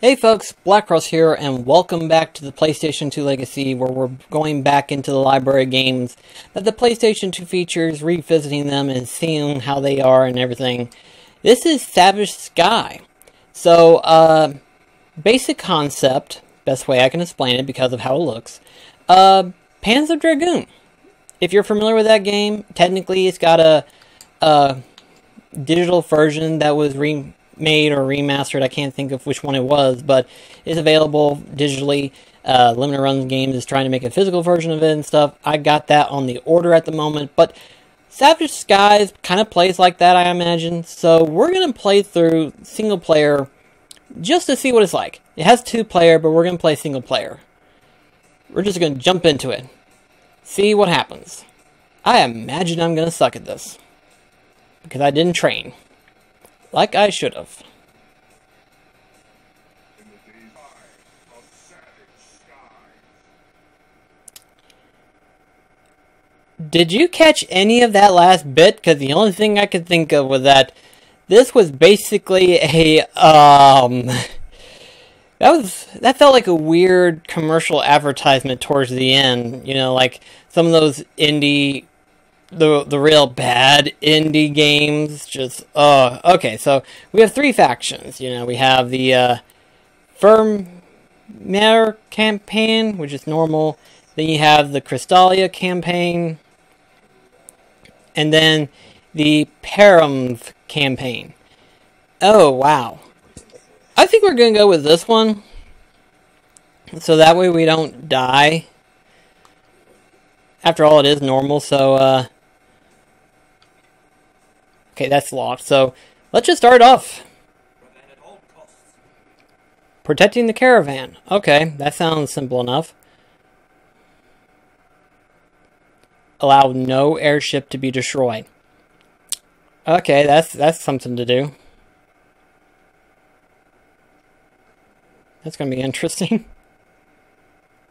Hey folks, Blackcross here, and welcome back to the PlayStation 2 Legacy, where we're going back into the library of games that the PlayStation 2 features, revisiting them and seeing how they are and everything. This is Savage Sky. So, basic concept, best way I can explain it because of how it looks, Panzer Dragoon. If you're familiar with that game, technically it's got a digital version that was remade or remastered. I can't think of which one it was, but it's available digitally. Limited Run Games is trying to make a physical version of it and stuff. I got that on the order at the moment, but Savage Skies kind of plays like that, I imagine. So we're going to play through single player just to see what it's like. It has two player, but we're going to play single player. We're just going to jump into it. See what happens. I imagine I'm going to suck at this because I didn't train. Like I should have. Did you catch any of that last bit? Because the only thing I could think of was that this was basically a that felt like a weird commercial advertisement towards the end. You know, like some of those indie. The real bad indie games, just, okay, so we have three factions. You know, we have the Firm mayor campaign, which is normal. Then you have the Crystallia campaign. And then the Paramv campaign. Oh, wow. I think we're going to go with this one. So that way we don't die. After all, it is normal, so, okay, that's locked, so let's just start off. Protecting the caravan. Okay, that sounds simple enough. Allow no airship to be destroyed. Okay, that's something to do. That's going to be interesting.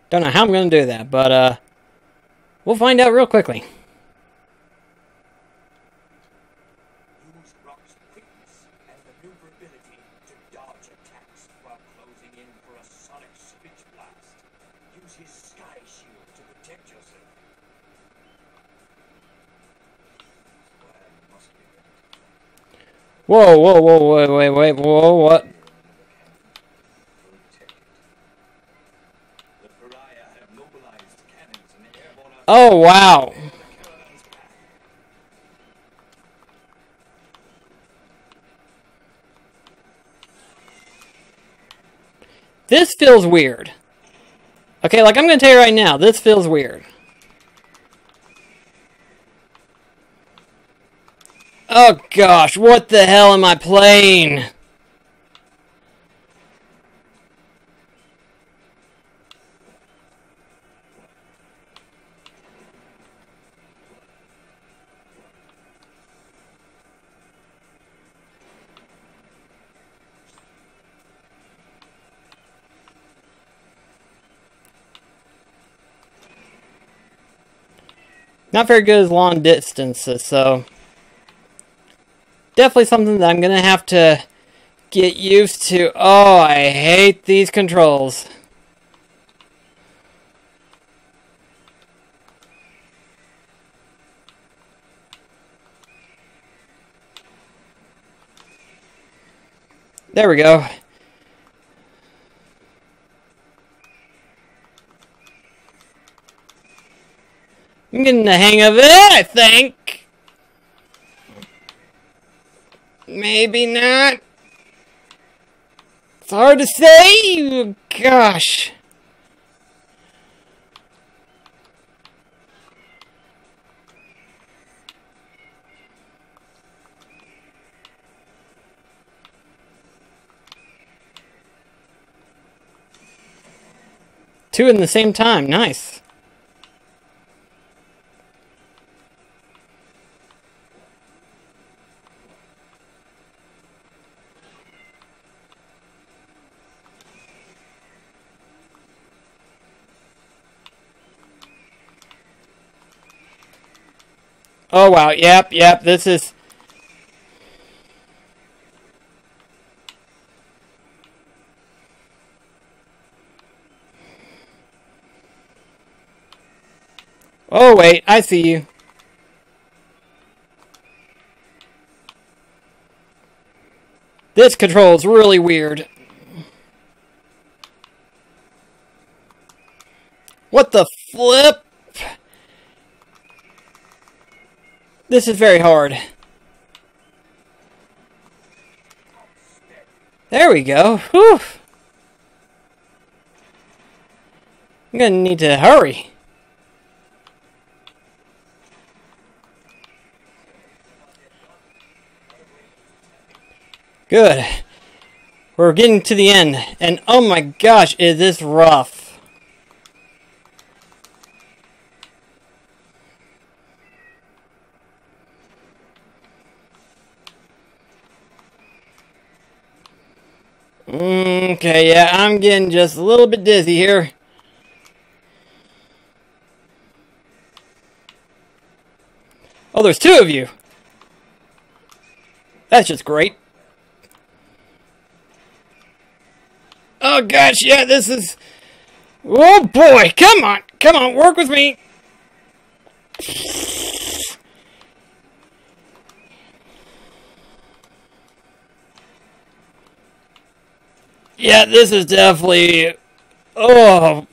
Don't know how I'm going to do that, but, we'll find out real quickly. Use Rock's quickness and maneuverability to dodge attacks while closing in for a sonic speech blast. Use his sky shield to protect yourself. Whoa, whoa, whoa, wait, whoa, what? Oh, wow. This feels weird. Okay, like I'm going to tell you right now, this feels weird. Oh, gosh, what the hell am I playing? Not very good as long distances, so definitely something that I'm going to have to get used to. Oh, I hate these controls. There we go. I'm getting the hang of it, I think. Maybe not. It's hard to say. Gosh. Two in the same time. Nice. Oh, wow. Yep. This is... Oh, wait, I see you. This control's really weird. What the flip? This is very hard. There we go. Whew. I'm gonna need to hurry. Good. We're getting to the end, and oh my gosh, is this rough. Okay, yeah, I'm getting just a little bit dizzy here. Oh, there's two of you. That's just great. Oh gosh, yeah, this is... Oh boy, come on! Come on, work with me! Yeah, this is definitely... Oh...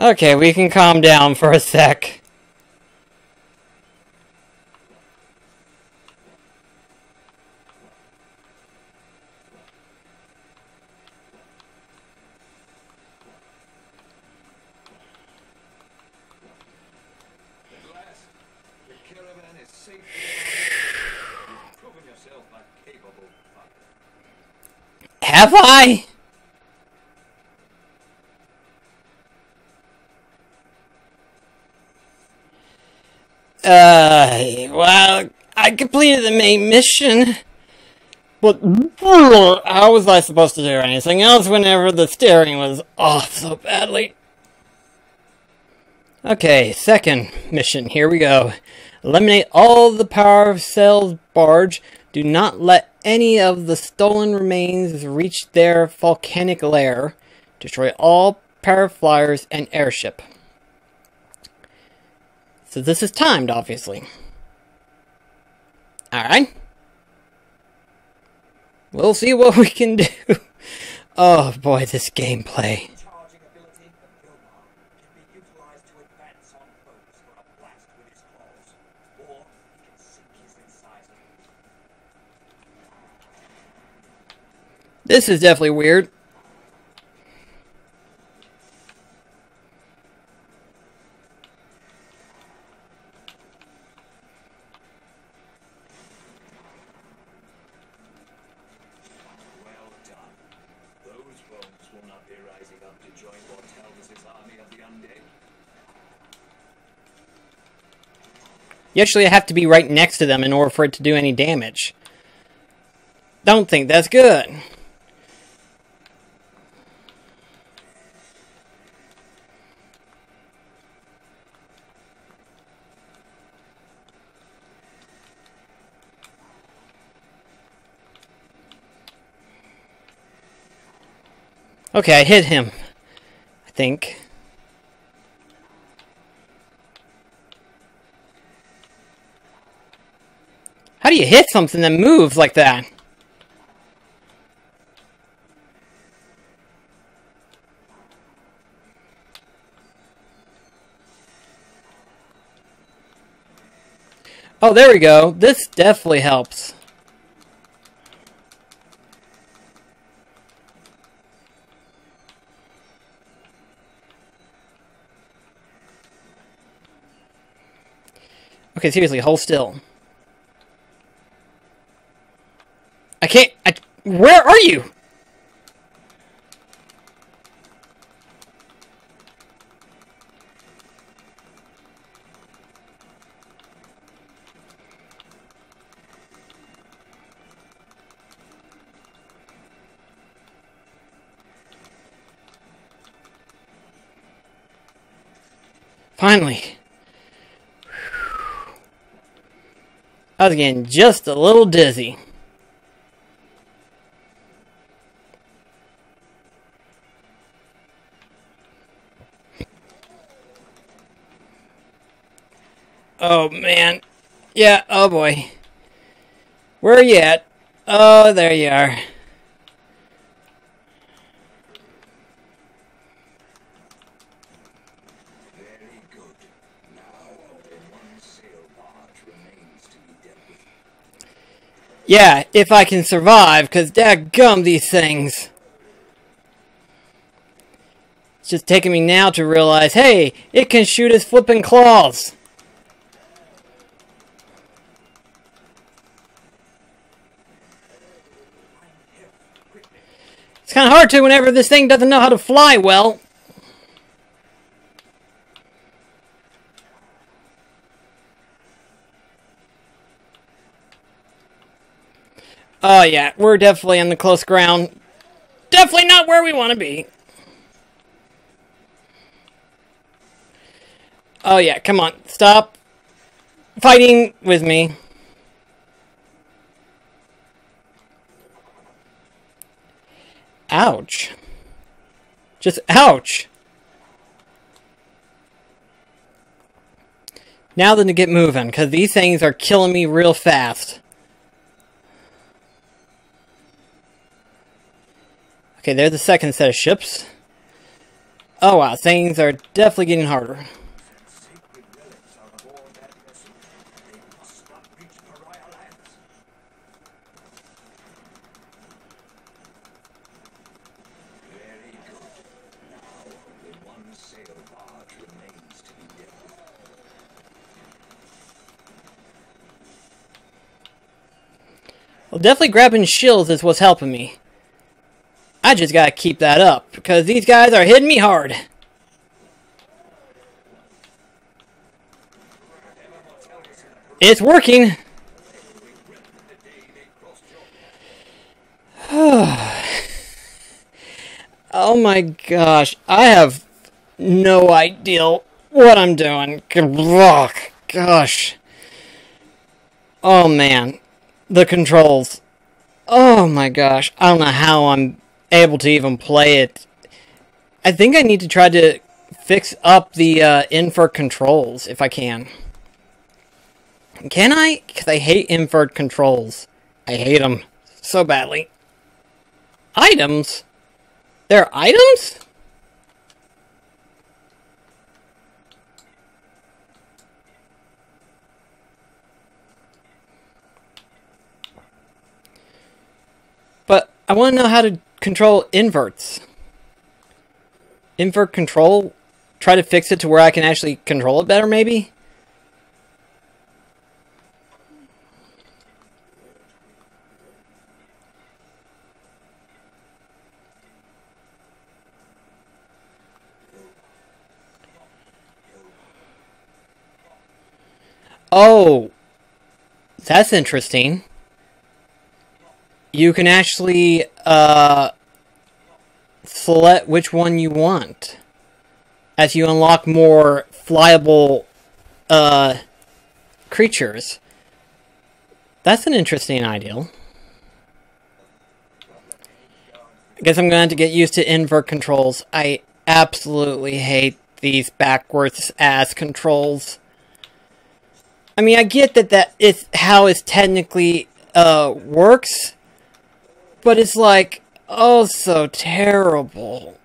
Okay, we can calm down for a sec. Have I? Well, I completed the main mission, but how was I supposed to do anything else whenever the steering was off so badly? Okay, second mission, here we go. Eliminate all the power of Sail's barge. Do not let any of the stolen remains reach their volcanic lair. Destroy all paraflyers and airship. So this is timed, obviously. Alright. We'll see what we can do. Oh boy, this gameplay. This is definitely weird. Well done. Those folks will not be rising up to join what Telvis's army of the undead. You actually have to be right next to them in order for it to do any damage. Don't think that's good. Okay, I hit him, I think. How do you hit something that moves like that? Oh, there we go. This definitely helps. Okay, seriously, hold still. I can't... where are you? Finally. I was getting just a little dizzy. Oh, man. Yeah, oh boy. Where are you at? Oh, there you are. Very good. Now only one sail barge remains to be dealt with. Yeah, if I can survive, because dadgum these things. It's just taking me now to realize, hey, it can shoot its flipping claws. It's kind of hard to whenever this thing doesn't know how to fly well. Oh yeah, we're definitely on the close ground. Definitely not where we want to be. Oh yeah, come on. Stop fighting with me. Ouch. Just ouch. Now then to get moving, because these things are killing me real fast. Okay, there's the second set of ships. Oh wow, things are definitely getting harder. Well, definitely grabbing shields is what's helping me. I just gotta keep that up, because these guys are hitting me hard. It's working! Oh my gosh, I have no idea what I'm doing. Gosh. Oh man. The controls. Oh my gosh. I don't know how I'm able to even play it. I think I need to try to fix up the invert controls if I can. Can I? Because I hate invert controls. I hate them so badly. Items? There are items? But I want to know how to control inverts. Invert control? Try to fix it to where I can actually control it better, maybe? Oh! That's interesting. You can actually select which one you want as you unlock more flyable creatures. That's an interesting idea. I guess I'm going to get used to invert controls. I absolutely hate these backwards ass controls. I mean, I get that is how it technically works. But it's like, oh, so terrible.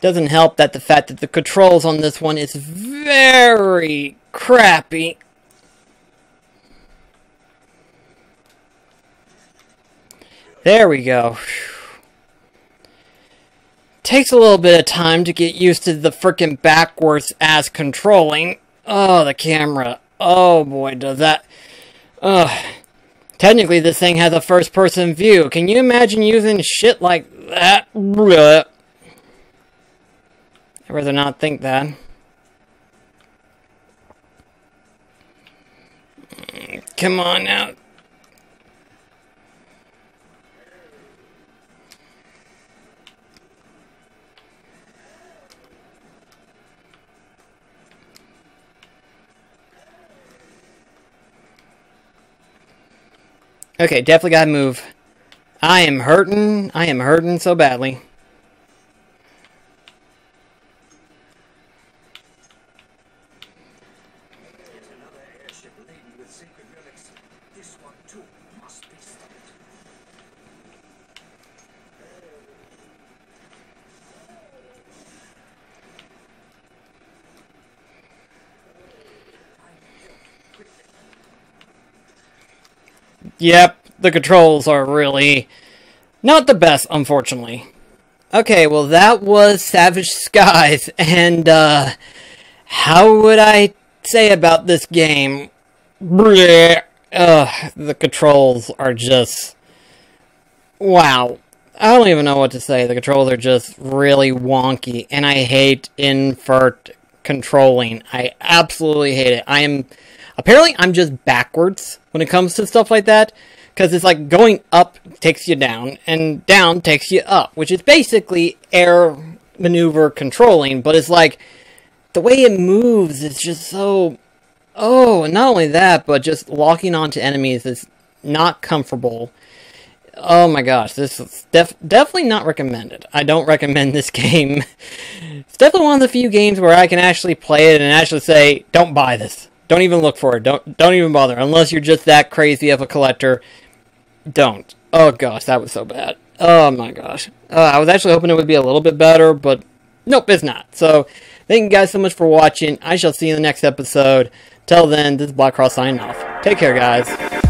Doesn't help that the fact that the controls on this one is very crappy. There we go. Takes a little bit of time to get used to the frickin' backwards ass controlling. Oh, the camera. Oh boy, does that. Ugh. Technically, this thing has a first-person view. Can you imagine using shit like that? I'd rather not think that. Come on now. Okay, definitely gotta move. I am hurting so badly. Yep, the controls are really not the best, unfortunately. Okay, well that was Savage Skies, and how would I say about this game? Blech. The controls are just... wow. I don't even know what to say. The controls are just really wonky, and I hate invert controlling. I absolutely hate it. I am... apparently, I'm just backwards when it comes to stuff like that, because it's like going up takes you down, and down takes you up, which is basically air maneuver controlling, but it's like, the way it moves is just so... oh, and not only that, but just locking onto enemies is not comfortable. Oh my gosh, this is definitely not recommended. I don't recommend this game. It's definitely one of the few games where I can actually play it and actually say, don't buy this. Don't even look for it. Don't even bother. Unless you're just that crazy of a collector. Don't. Oh gosh, that was so bad. Oh my gosh. I was actually hoping it would be a little bit better, but nope, it's not. So, thank you guys so much for watching. I shall see you in the next episode. Till then, this is Blackcross signing off. Take care, guys.